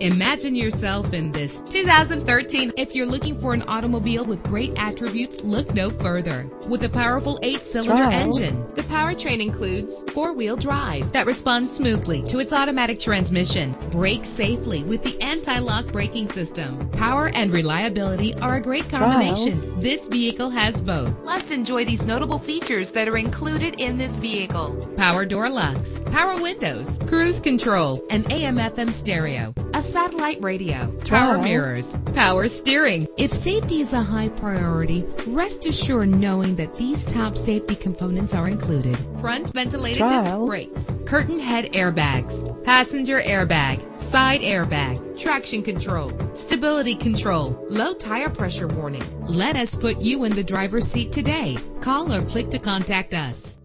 Imagine yourself in this 2013. If you're looking for an automobile with great attributes, look no further. With a powerful 8-cylinder engine, the powertrain includes 4-wheel drive that responds smoothly to its automatic transmission. Brake safely with the anti-lock braking system. Power and reliability are a great combination. This vehicle has both. Plus, enjoy these notable features that are included in this vehicle: power door locks, power windows, cruise control, an AM/FM stereo, a satellite radio, power mirrors, power steering. If safety is a high priority, rest assured knowing that these top safety components are included: front ventilated disc brakes, curtain head airbags, passenger airbag, side airbag, traction control, stability control, low tire pressure warning. Let us put you in the driver's seat today. Call or click to contact us.